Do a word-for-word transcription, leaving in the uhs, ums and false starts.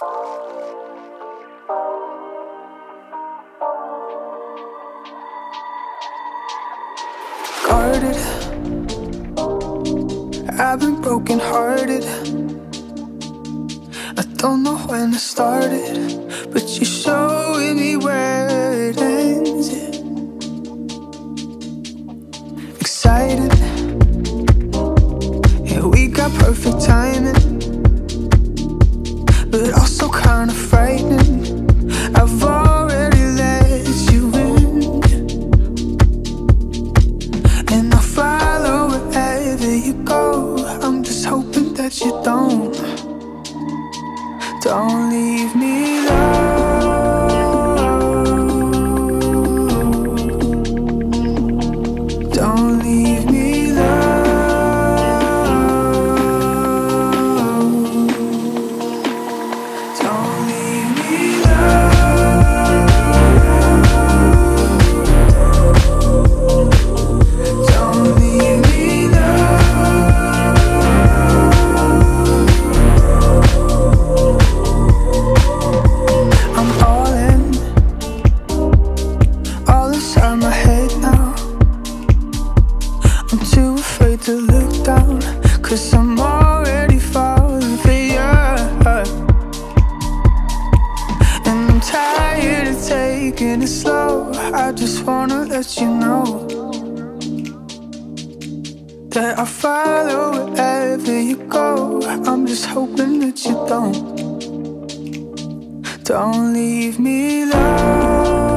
Guarded, I've been broken hearted. I don't know when I started, but you showed me where it ends. Excited, yeah, we got perfect timing, but also kinda frightening. I've already let you in, and I'll follow wherever you go. I'm just hoping that you don't, don't leave me alone. I'll follow wherever you go. I'm just hoping that you don't, don't leave me alone.